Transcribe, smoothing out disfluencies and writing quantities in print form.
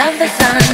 Of the sun.